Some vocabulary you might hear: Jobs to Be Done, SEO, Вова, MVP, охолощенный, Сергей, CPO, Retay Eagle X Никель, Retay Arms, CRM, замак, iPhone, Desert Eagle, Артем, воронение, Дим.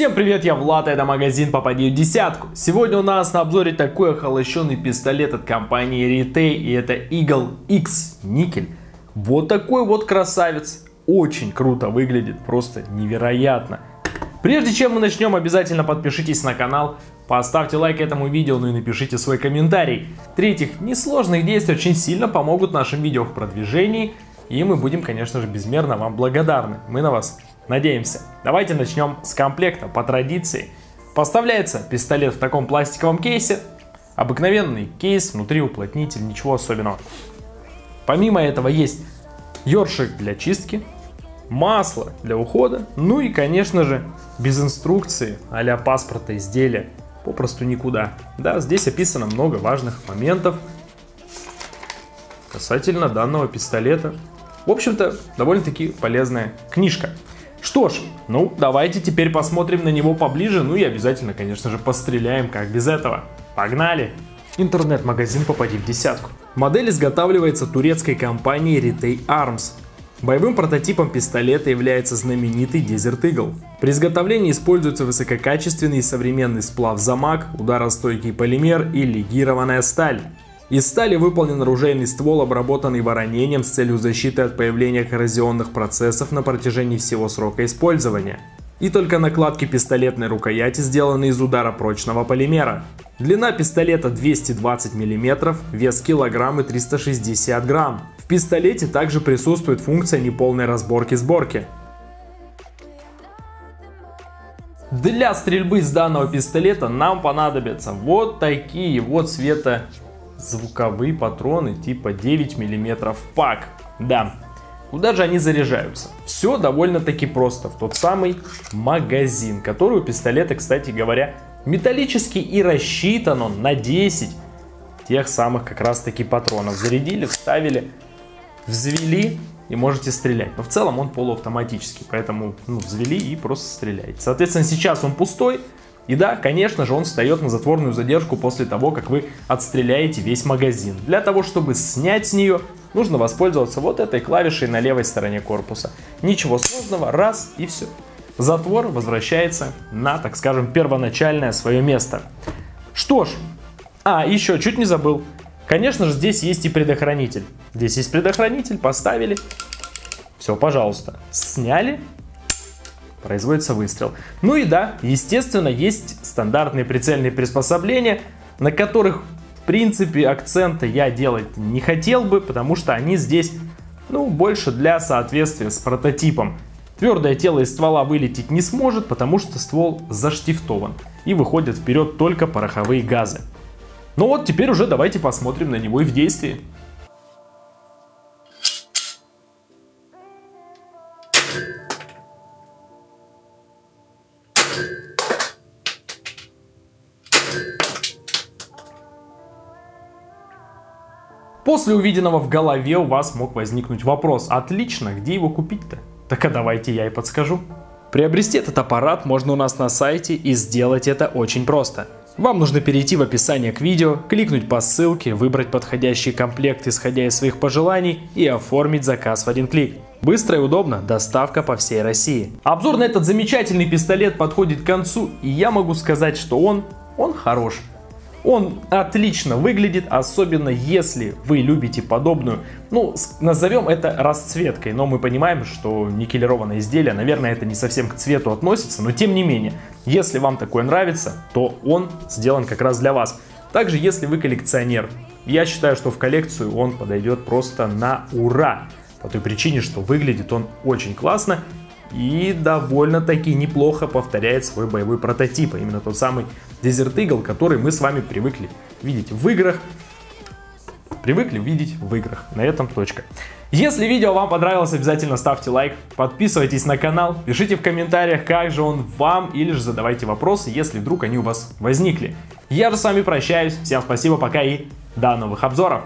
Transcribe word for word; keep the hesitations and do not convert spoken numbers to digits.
Всем привет, я Влад, это магазин «Попади в десятку». Сегодня у нас на обзоре такой охолощенный пистолет от компании Retay, и это Eagle X Никель. Вот такой вот красавец, очень круто выглядит, просто невероятно. Прежде чем мы начнем, обязательно подпишитесь на канал, поставьте лайк этому видео, ну и напишите свой комментарий. В-третьих, несложные действия очень сильно помогут нашим видео в продвижении, и мы будем, конечно же, безмерно вам благодарны. Мы на вас надеемся. Давайте начнем с комплекта, по традиции. Поставляется пистолет в таком пластиковом кейсе. Обыкновенный кейс, внутри уплотнитель, ничего особенного. Помимо этого есть ёршик для чистки, масло для ухода, ну и, конечно же, без инструкции а-ля паспорта изделия попросту никуда. Да, здесь описано много важных моментов касательно данного пистолета. В общем-то, довольно-таки полезная книжка. Что ж, ну давайте теперь посмотрим на него поближе, ну и обязательно, конечно же, постреляем, как без этого. Погнали! Интернет-магазин «Попади в десятку». Модель изготавливается турецкой компанией Retay Arms. Боевым прототипом пистолета является знаменитый Desert Eagle. При изготовлении используется высококачественный и современный сплав замак, ударостойкий полимер и легированная сталь. Из стали выполнен оружейный ствол, обработанный воронением с целью защиты от появления коррозионных процессов на протяжении всего срока использования. И только накладки пистолетной рукояти сделаны из ударопрочного полимера. Длина пистолета двести двадцать миллиметров, вес килограмм и триста шестьдесят грамм. В пистолете также присутствует функция неполной разборки-сборки. Для стрельбы с данного пистолета нам понадобятся вот такие вот цвета звуковые патроны типа девять миллиметров пак. Да, куда же они заряжаются? Все довольно-таки просто, в тот самый магазин, который у пистолета, кстати говоря, металлический и рассчитан он на десять тех самых как раз таки патронов. Зарядили, вставили, взвели и можете стрелять. Но в целом он полуавтоматический, поэтому ну, взвели и просто стреляете. Соответственно, сейчас он пустой. И да, конечно же, он встает на затворную задержку после того, как вы отстреляете весь магазин. Для того, чтобы снять с нее, нужно воспользоваться вот этой клавишей на левой стороне корпуса. Ничего сложного, раз и все. Затвор возвращается на, так скажем, первоначальное свое место. Что ж, а, еще чуть не забыл. Конечно же, здесь есть и предохранитель. Здесь есть предохранитель, поставили. Все, пожалуйста, сняли. Производится выстрел. Ну и да, естественно, есть стандартные прицельные приспособления, на которых, в принципе, акцента я делать не хотел бы, потому что они здесь, ну, больше для соответствия с прототипом. Твердое тело из ствола вылететь не сможет, потому что ствол заштифтован и выходят вперед только пороховые газы. Ну вот, теперь уже давайте посмотрим на него и в действии. После увиденного в голове у вас мог возникнуть вопрос: отлично, где его купить-то? Так а давайте я и подскажу. Приобрести этот аппарат можно у нас на сайте, и сделать это очень просто. Вам нужно перейти в описание к видео, кликнуть по ссылке, выбрать подходящий комплект, исходя из своих пожеланий, и оформить заказ в один клик. Быстро и удобно, доставка по всей России. Обзор на этот замечательный пистолет подходит к концу, и я могу сказать, что он, он хорош. Он отлично выглядит, особенно если вы любите подобную, ну, назовем это расцветкой, но мы понимаем, что никелированное изделие, наверное, это не совсем к цвету относится, но тем не менее, если вам такое нравится, то он сделан как раз для вас. Также, если вы коллекционер, я считаю, что в коллекцию он подойдет просто на ура, по той причине, что выглядит он очень классно и довольно-таки неплохо повторяет свой боевой прототип, а именно тот самый Desert Eagle, который мы с вами привыкли видеть в играх. Привыкли видеть в играх. На этом точка. Если видео вам понравилось, обязательно ставьте лайк, подписывайтесь на канал, пишите в комментариях, как же он вам, или же задавайте вопросы, если вдруг они у вас возникли. Я же с вами прощаюсь, всем спасибо, пока и до новых обзоров!